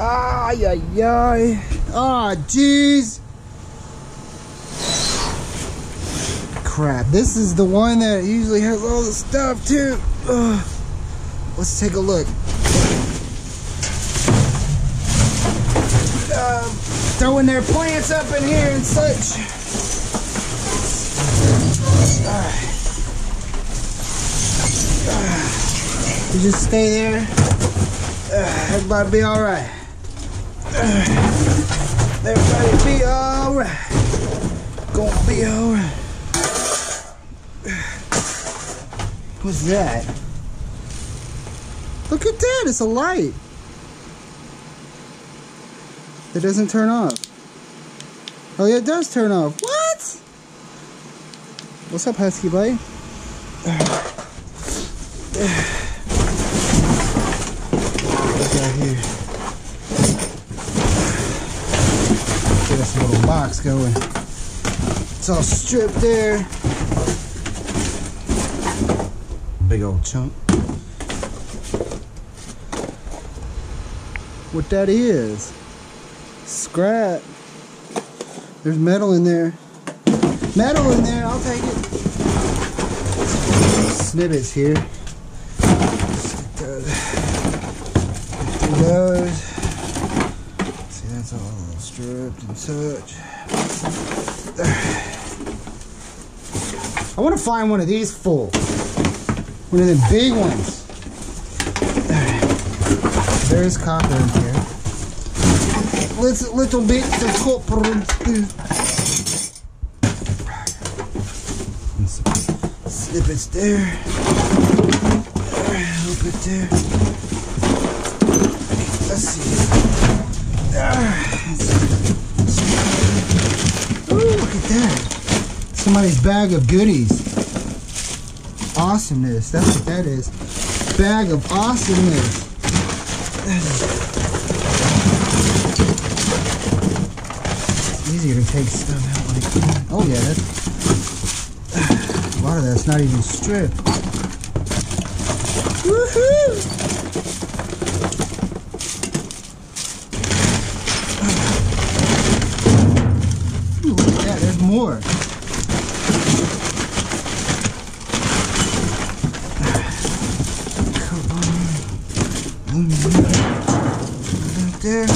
Ay, ay, ay. Ah, oh, jeez. Crap. This is the one that usually has all the stuff, too. Ugh. Let's take a look. Throwing their plants up in here and such. You just stay there. Everybody be all right. Everybody be all right. Gonna be all right. What's that? Look at that. It's a light. It doesn't turn off. Oh yeah, it does turn off. What? What's up, Husky buddy? What's out here? Get us a little box going. It's all stripped there. Big old chunk. What that is. Scrap. There's metal in there. Metal in there, I'll take it. Snippets here. Stick those. Through those. See, that's all stripped and such. I want to find one of these full. One of the big ones. There's copper in here. Little bits of copper and some snippets there. A little bit there. Let's see. Ooh, look at that. Somebody's bag of goodies. Awesomeness. That's what that is. Bag of awesomeness. Easier to take stuff out like that. Oh yeah, that's a lot of that's not even stripped. Woohoo! Ooh, look at that, there's more. Come on. There.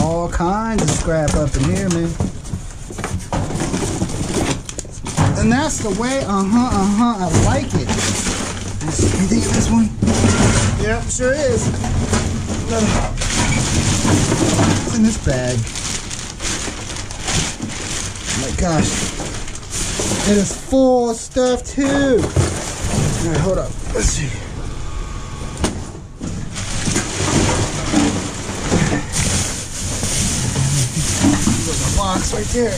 All kinds of scrap up in here, man. And that's the way, I like it. You think of this one? Yep, sure is. What's in this bag? Oh my gosh. It is full of stuff, too. Alright, hold up. Let's see. Box right there.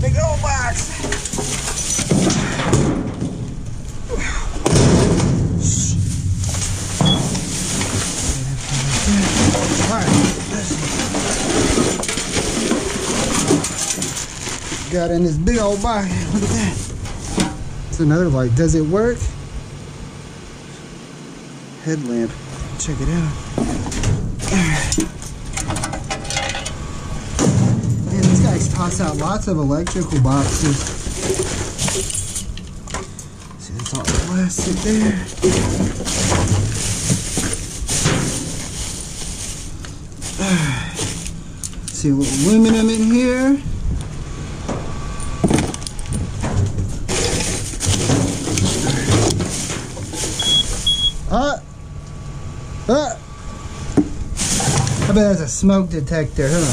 Big old box. Alright. Got in this big old box. Look at that. It's another light. Does it work? Headlamp. Check it out. Man, these guys toss out lots of electrical boxes. See, that's all plastic there. See, a little aluminum in here. That's a smoke detector, huh?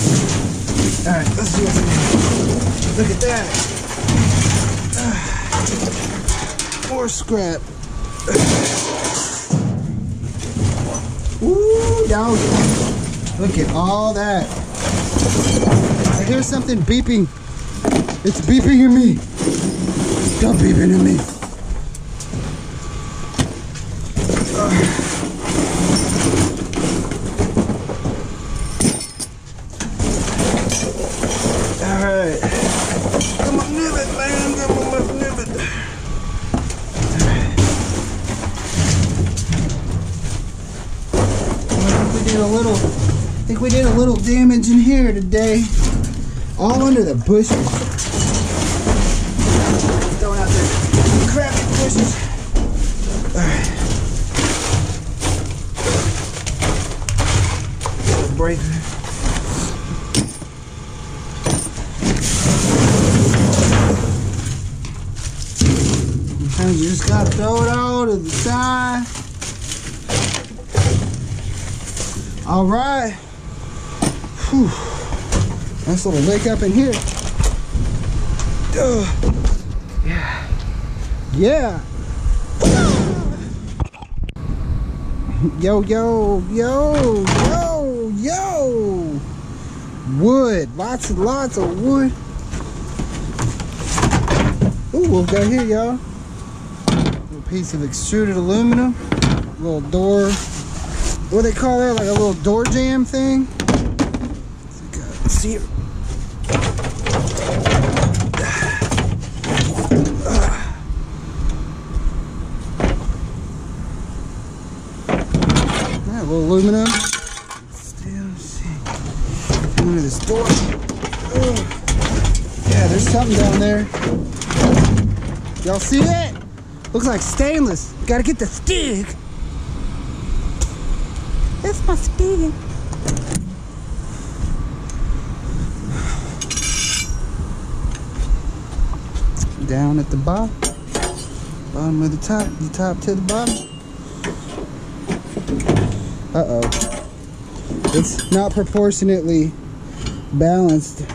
Alright, let's see what's in here. Look at that. More scrap. Ooh, dog. Look at all that. I hear something beeping. It's beeping at me. Stop beeping at me. Alright. Come on, nib it, man. Come on, nib it. we did a little damage in here today. All under the bushes. Throwing out the crappy bushes. Alright. Breaker. Sometimes you just gotta throw it all to the side. All right. Whew. Nice little lake up in here. Yeah. Yeah. Yo, yo, yo, yo, yo. Wood. Lots and lots of wood. Ooh, we've got here, y'all. A piece of extruded aluminum. A little door. What do they call that? Like a little door jam thing? Let's see it. Yeah, a little aluminum. Still see. Under this door. Ugh. Yeah, there's something down there. Y'all see that? Looks like stainless. Gotta get the stick. That's my stick. Down at the bottom. Bottom of the top to the bottom. Uh-oh. It's not proportionately balanced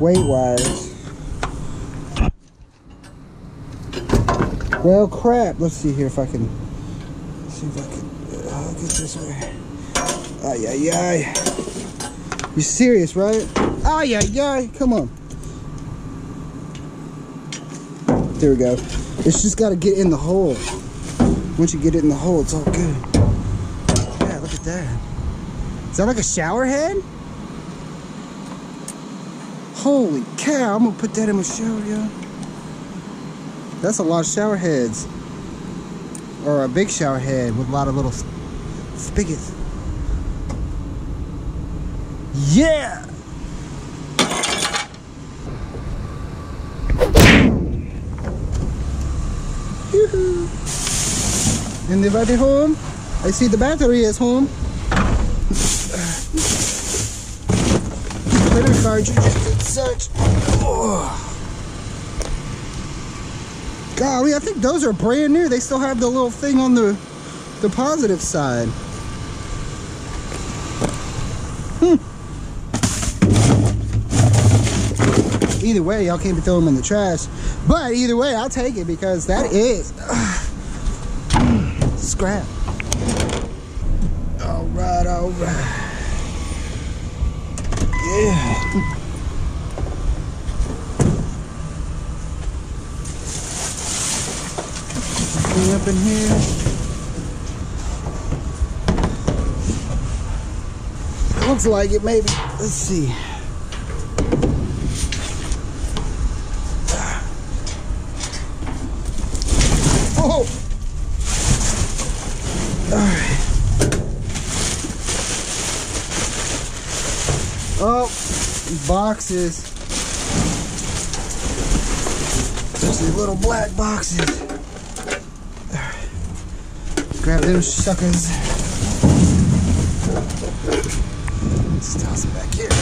weight-wise. Well, crap. Let's see here if I can... see if I can... this way. Ay, ay, ay. You're serious, right? Ay, ay, ay. Come on. There we go. It's just got to get in the hole. Once you get it in the hole, it's all good. Yeah, look at that. Is that like a shower head? Holy cow. I'm going to put that in my shower, y'all. That's a lot of shower heads. Or a big shower head with a lot of little... spigots. Yeah! Anybody home? I see the battery is home. Printer cartridges and such. Oh. Golly, I think those are brand new. They still have the little thing on the positive side. Either way, y'all can't be throwing them in the trash, but either way I'll take it because that is scrap. Alright, alright. Yeah. Something up in here. Looks like it, maybe. Let's see. Oh! Alright. Oh, boxes. Especially little black boxes. Alright. Grab them suckers. Let's toss it back here.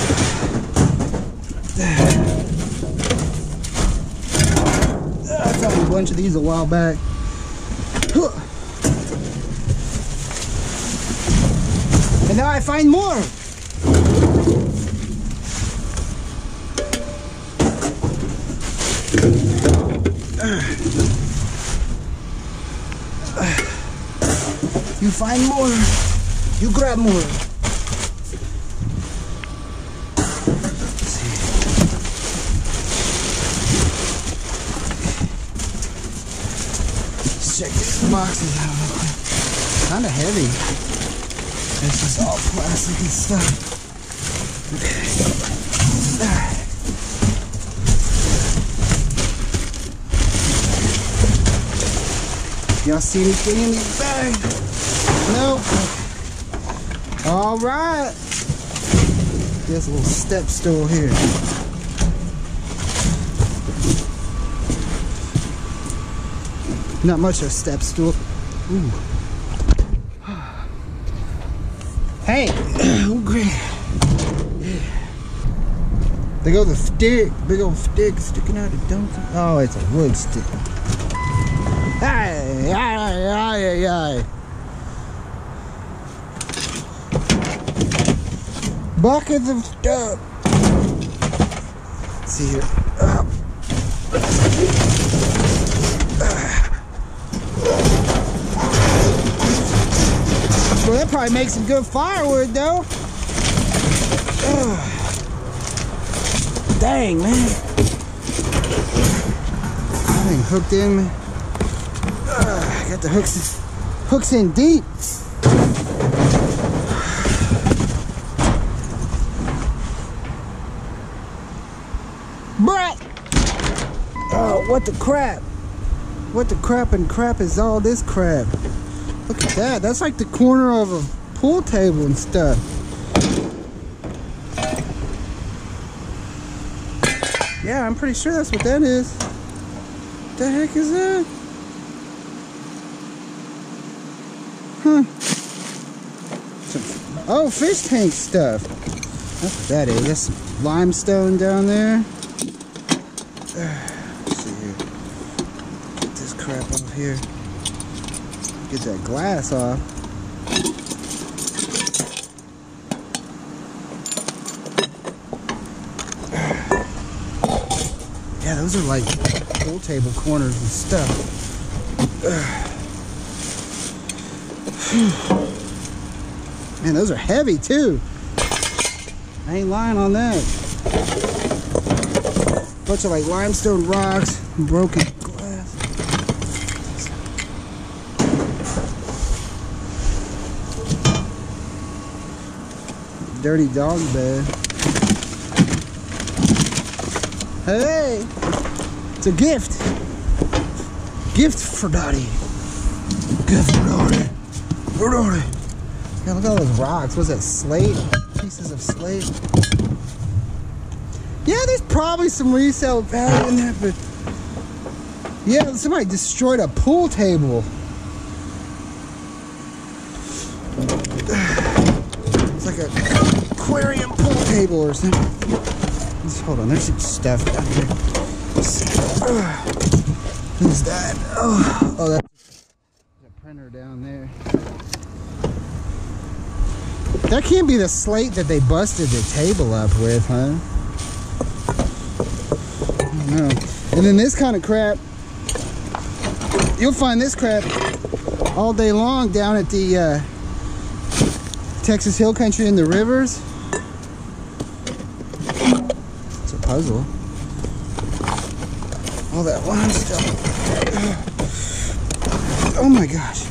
I found a bunch of these a while back. And now I find more. You find more, you grab more. Check these boxes out real quick. Kinda heavy. This is all plastic and stuff. Y'all see anything in these bags? Nope. Alright. this little step stool here. Not much of a step stool. Ooh. Hey, oh great. Yeah. They go the stick, big old stick sticking out of the dumpster. Oh, it's a wood stick. Hey, ay, ay, ay, ay. Buckets of stuff. Let's see here. Well, that probably makes some good firewood, though. Ugh. Dang, man. I ain't hooked in, man. I got the hooks in deep. Brat! Oh, what the crap? What the crap and crap is all this crap? Look at that, that's like the corner of a pool table and stuff. Yeah, I'm pretty sure that's what that is. What the heck is that? Huh. Some, oh, fish tank stuff. That's what that is. That's some limestone down there. Let's see here. Get this crap off here. Get that glass off. Yeah, those are like pool table corners and stuff. Man, those are heavy too. I ain't lying on that. Bunch of like limestone rocks, broken. Dirty dog bed. Hey! It's a gift! Gift for Dottie. Gift for Dottie. For Dottie. Yeah, look at all those rocks. What's that, slate? Pieces of slate. Yeah, there's probably some resale value in there, but... yeah, somebody destroyed a pool table. Table or something. Just hold on, there's some stuff down here. Who's that? Oh, oh, that's a printer down there. That can't be the slate that they busted the table up with, huh? I don't know. And then this kind of crap, you'll find this crap all day long down at the Texas Hill Country in the rivers. Puzzle. All that limestone. Oh my gosh.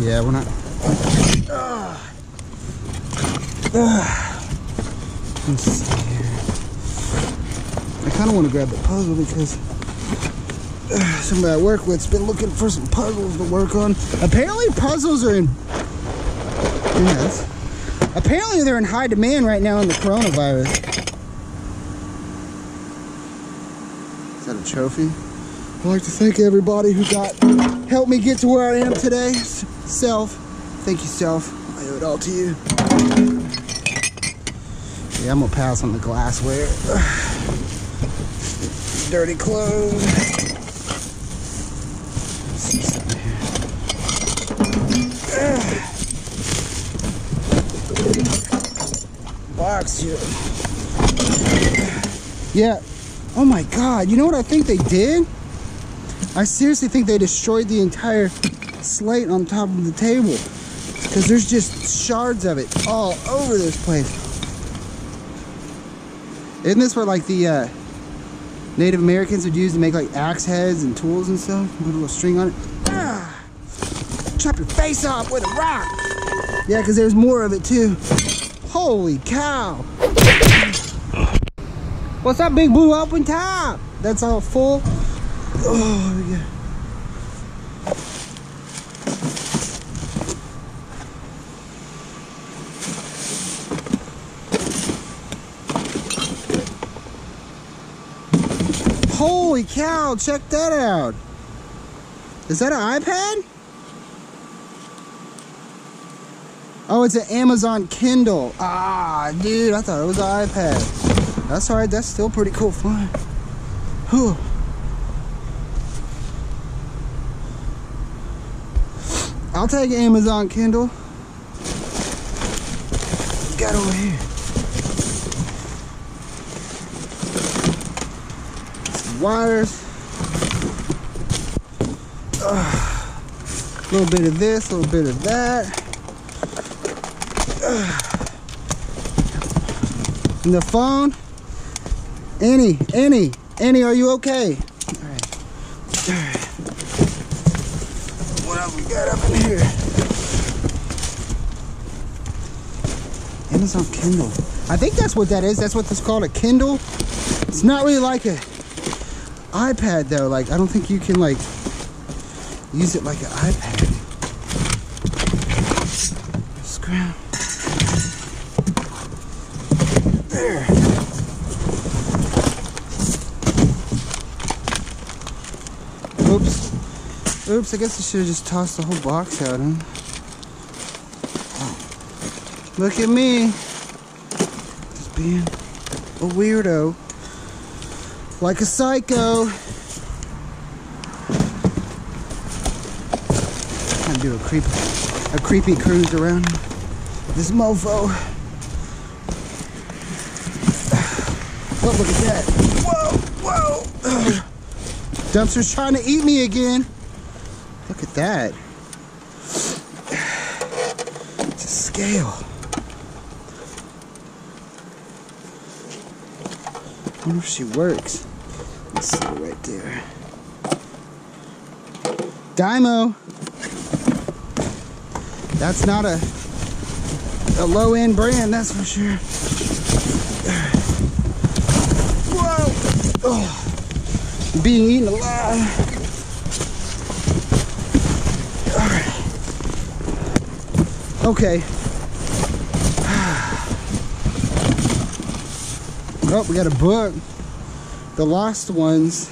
Yeah, we're not. Let's see here. I kind of want to grab the puzzle because somebody I work with's been looking for some puzzles to work on. Apparently puzzles are in... yes. Apparently they're in high demand right now in the coronavirus. Is that a trophy? I'd like to thank everybody who helped me get to where I am today. Self. Thank you, self. I owe it all to you. Yeah, I'm gonna pass on the glassware. Dirty clothes. Box here. Yeah. Oh my God. You know what I think they did? I seriously think they destroyed the entire slate on top of the table. Because there's just shards of it all over this place. Isn't this where like the Native Americans would use to make like axe heads and tools and stuff? Put a little string on it. Ah, chop your face off with a rock. Yeah, because there's more of it too. Holy cow! What's up, big blue open top? That's all full. Oh yeah. Holy cow, check that out. Is that an iPad? Oh, it's an Amazon Kindle. Ah, dude, I thought it was an iPad. That's all right, that's still pretty cool fun. Whew. I'll take Amazon Kindle. What you got over here? Some wires. A little bit of this, a little bit of that. And the phone. Annie, are you okay? All right. What else we got up in here? Amazon Kindle. I think that's what that is. That's what this called, a Kindle. It's not really like an iPad though. Like, I don't think you can like use it like an iPad. Scram. There. Oops, I guess I should have just tossed the whole box out, huh? Look at me. Just being a weirdo. Like a psycho. I'm trying to do a creepy cruise around this mofo. Oh, look at that. Whoa. Ugh. Dumpster's trying to eat me again. Look at that. It's a scale. I wonder if she works. Let's see right there. Dymo. That's not a low-end brand, that's for sure. Oh, being eaten alive. All right. Okay. Oh, we got a book. The Lost Ones.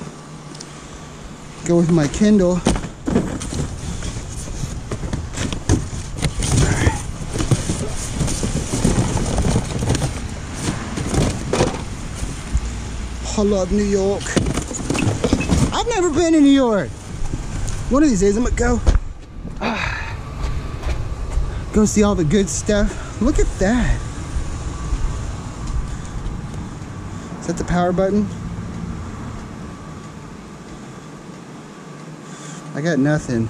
Go with my Kindle. All right. I love New York. I've never been in New York. One of these days I'm gonna go. Go see all the good stuff. Look at that. Is that the power button? I got nothing.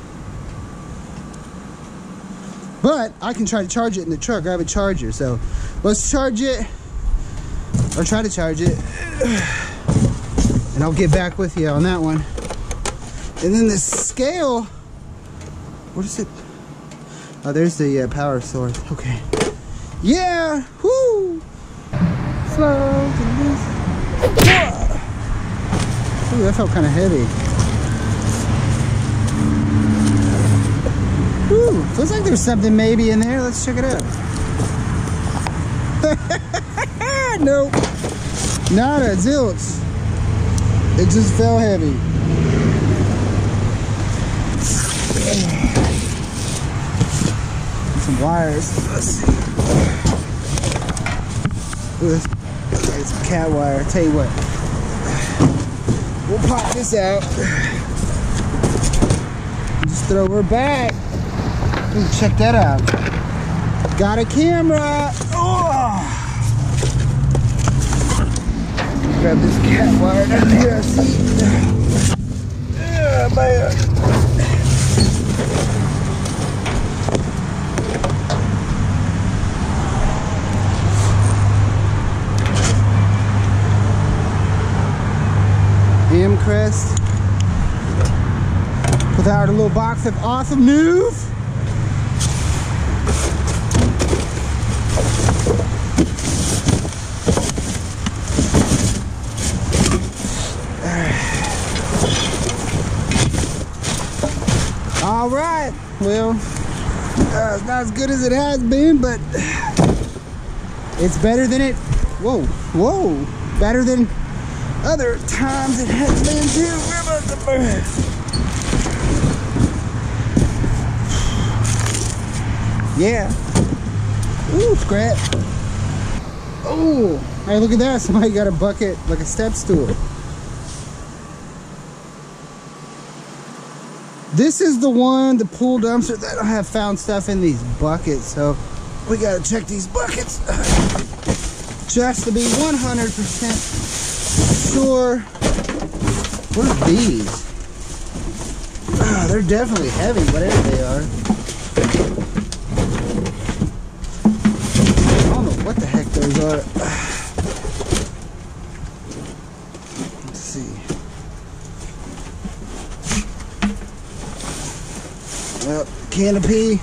But I can try to charge it in the truck. I have a charger, so let's charge it. Or try to charge it. And I'll get back with you on that one. And then the scale, what is it? Oh, there's the power source. Okay. Yeah. Whoo. Slow. Ooh, that felt kind of heavy. Ooh, looks like there's something maybe in there. Let's check it out. Nope. Nada, zilch. It just fell heavy. Some wires. Let's see. Ooh, it's some cat wire. Tell you what. We'll pop this out. Just throw her back. Ooh, check that out. Got a camera. Oh! Grab this cat wire down here. Yeah, man. Amcrest. Put out a little box of awesome news. Alright, well, it's not as good as it has been, but it's better than it, better than other times it has been too. We're about to burn. Yeah. Ooh, scrap. Oh, hey, look at that. Somebody got a bucket like a step stool. This is the one, the pool dumpster, that I have found stuff in these buckets. So we gotta check these buckets just to be 100% sure. What are these? Oh, they're definitely heavy, whatever they are. I don't know what the heck those are. Let's see. Well, canopy.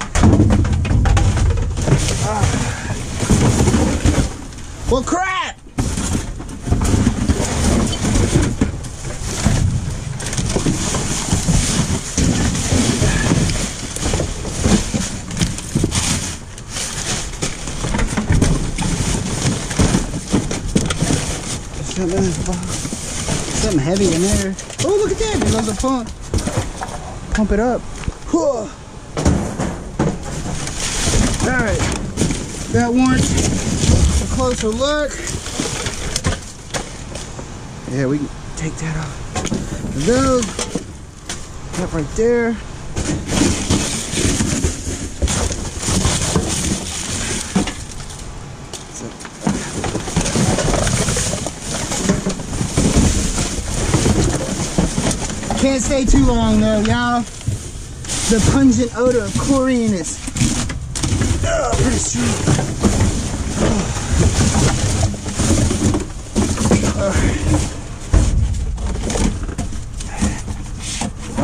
Well, crap! Something heavy in there. Oh, look at that! It loves a pump. Pump it up. All right, that warrants a closer look. Yeah, we can take that off. Those, that right there. Can't stay too long though, y'all. The pungent odor of chlorine is pretty strong. Oh.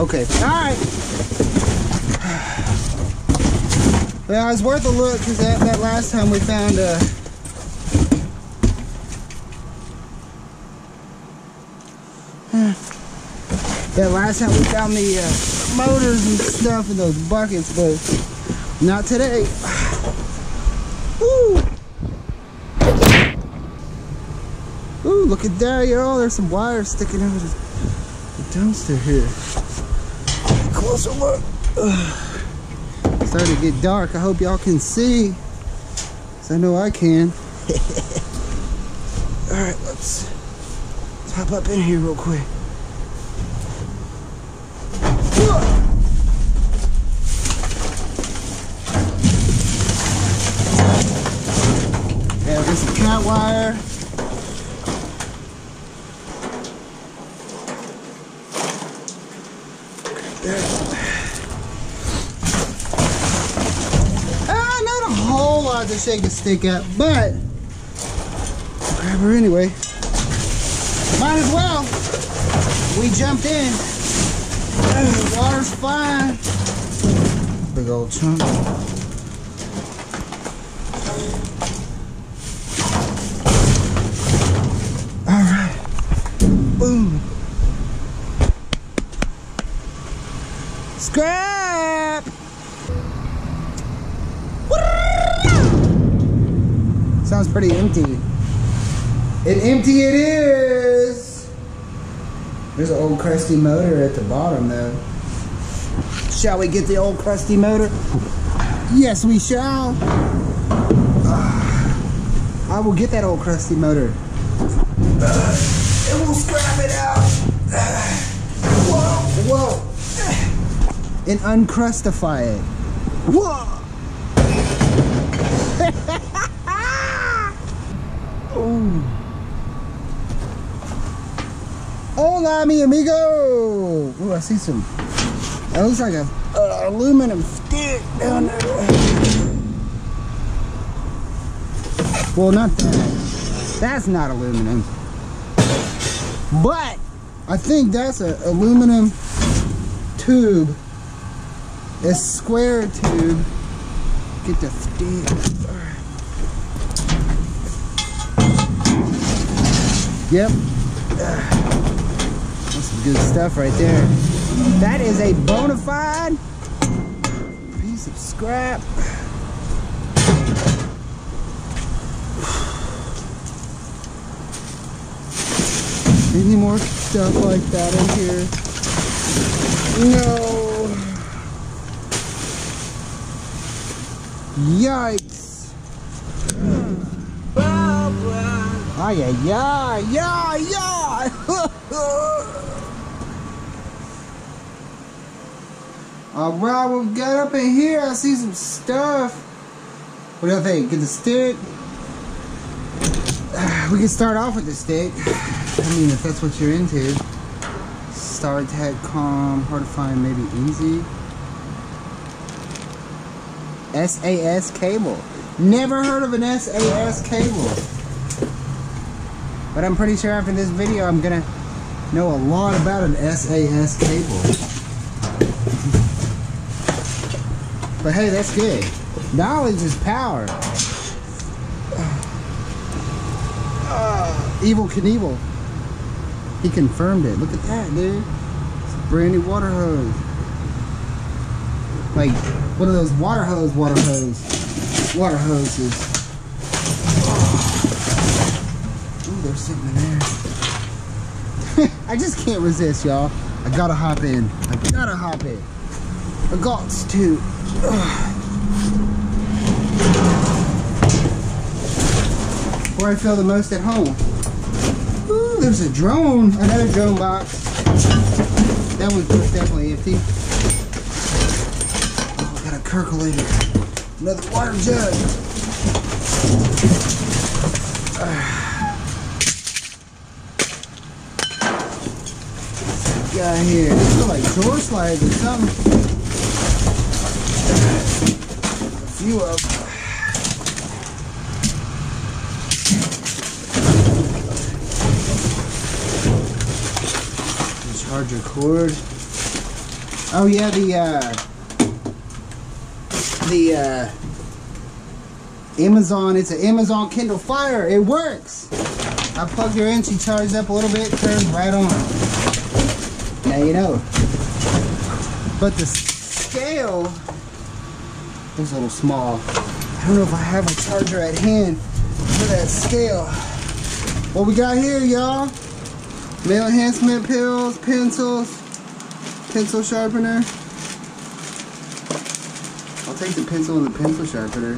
Okay, alright. Well, it's worth a look because that last time we found the motors and stuff in those buckets, but not today. Woo! Ooh, look at that, y'all. There's some wires sticking out of the dumpster here. Closer look. Ugh. It's starting to get dark. I hope y'all can see. Because I know I can. Alright, let's hop up in here real quick. Cat wire. There. Not a whole lot to shake a stick at, but I'll grab her anyway. Might as well. We jumped in. The water's fine. Big old chunk. Boom. Scrap! Sounds pretty empty. It is! There's an old crusty motor at the bottom though. Shall we get the old crusty motor? Yes, we shall. I will get that old crusty motor. And we'll scrap it out. Whoa, whoa. And uncrustify it. Whoa. Ooh. Hola, mi amigo. Ooh, I see some. That looks like an aluminum stick down there. Well, not that. That's not aluminum. But I think that's an aluminum tube, a square tube. Get the stick. Yep, that's some good stuff right there. That is a bona fide piece of scrap. any more stuff like that in here? No. Yikes. Ay, yeah, yeah, yeah. All right, we've got up in here. I see some stuff. What do you think? Get the stick. We can start off with the stick. I mean, if that's what you're into. StarTech.com, hard to find, maybe easy. SAS cable. Never heard of an SAS cable. But I'm pretty sure after this video, I'm gonna know a lot about an SAS cable. But hey, that's good. Knowledge is power. Evil Knievel. He confirmed it. Look at that, dude. It's a brand new water hose. Like one of those water hoses. Ooh, there's something in there. I just can't resist, y'all. I gotta hop in. I got to. Where I feel the most at home. Ooh, there's a drone. Another drone box. That one's definitely empty. Oh, I got a Kirkleator. Another water jug. This guy here. These look like door slides or something. A few of them. Charger cord. Oh yeah, the Amazon. It's an Amazon Kindle Fire. It works. I plugged her in. She charged up a little bit. Turned right on. Now you know. But the scale is a little small. I don't know if I have a charger at hand for that scale. What we got here, y'all? Male enhancement pills, pencils, pencil sharpener. I'll take the pencil and the pencil sharpener.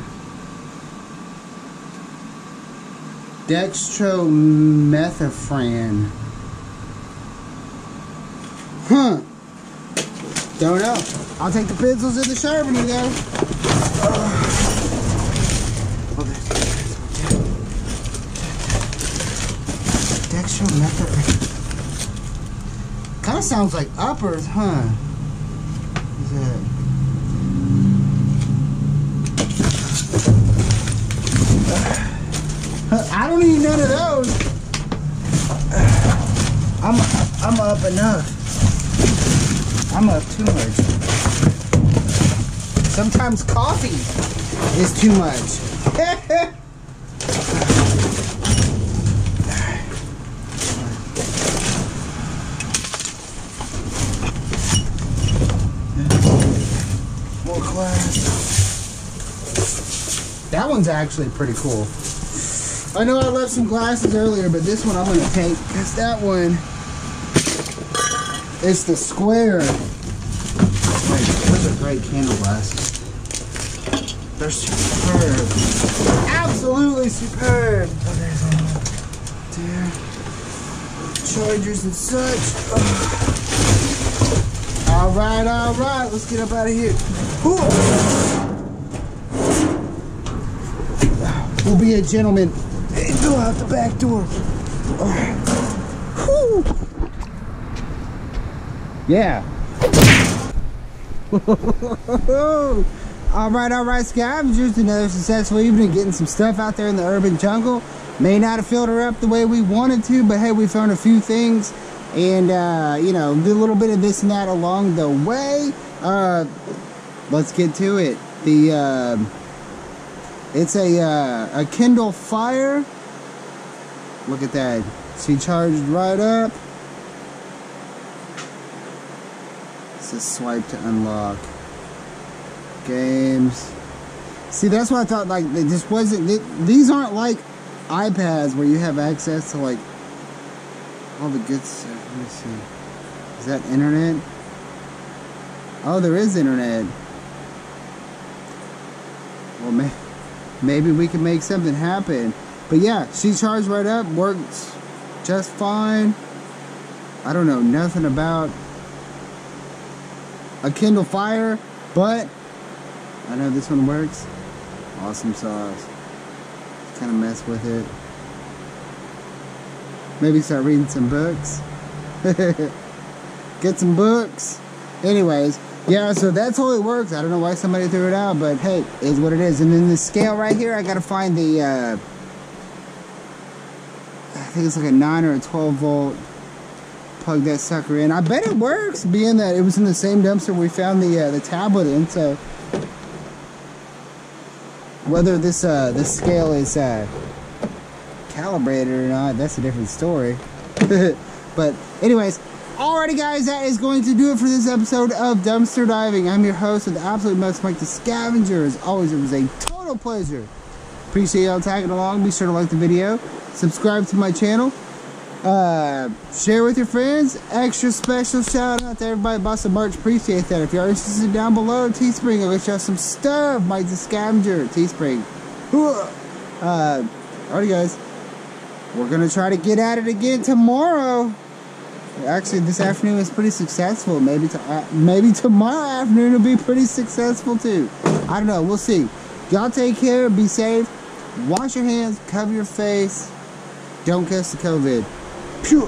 Dextromethorphan. Huh. Don't know. I'll take the pencils and the sharpener though. Oh, there's Dextromethorphan. Kind of sounds like uppers, huh? Is it? I don't need none of those. I'm up enough. I'm up too much. Sometimes coffee is too much. That one's actually pretty cool. I know I left some glasses earlier, but this one I'm gonna take because that one is the square. Wait, those are great candle glasses. They're superb. Absolutely superb. Oh, there's one there. Chargers and such. Oh. All right, let's get up out of here. Ooh. We'll be a gentleman and go out the back door. Oh. Yeah. All right, scavengers. Another successful evening getting some stuff out there in the urban jungle. May not have filled her up the way we wanted to, but hey, we found a few things and, you know, did a little bit of this and that along the way. Let's get to it. It's a Kindle Fire. Look at that. She charged right up. It's a swipe to unlock. Games. See, that's what I thought. Like, it just wasn't. These aren't like iPads where you have access to like all the good stuff. Let me see. Is that internet? Oh, there is internet. Well, maybe we can make something happen. But yeah, she charged right up, worked just fine. I don't know nothing about a Kindle Fire, but I know this one works. Awesome sauce. Kind of mess with it. Maybe start reading some books. Get some books. Anyways, yeah, so that's how it works. I don't know why somebody threw it out, but hey, is what it is. And then the scale right here, I gotta find the I think it's like a 9 or a 12 volt. Plug that sucker in. I bet it works, being that it was in the same dumpster we found the tablet in. So whether this this scale is calibrated or not, that's a different story. But anyways, alrighty guys, that is going to do it for this episode of Dumpster Diving. I'm your host with the absolute most, Mike the Scavenger. As always, it was a total pleasure. Appreciate y'all tagging along. Be sure to like the video. Subscribe to my channel. Share with your friends. Extra special shout out to everybody at Boston Merch. Appreciate that. If you're interested, down below Teespring, I'll let you have some stuff. Mike the Scavenger, Teespring. Alrighty guys, we're gonna try to get at it again tomorrow. Actually, this afternoon was pretty successful. Maybe maybe tomorrow afternoon will be pretty successful too. I don't know, we'll see. Y'all take care, be safe, wash your hands, cover your face, don't catch the COVID. Phew!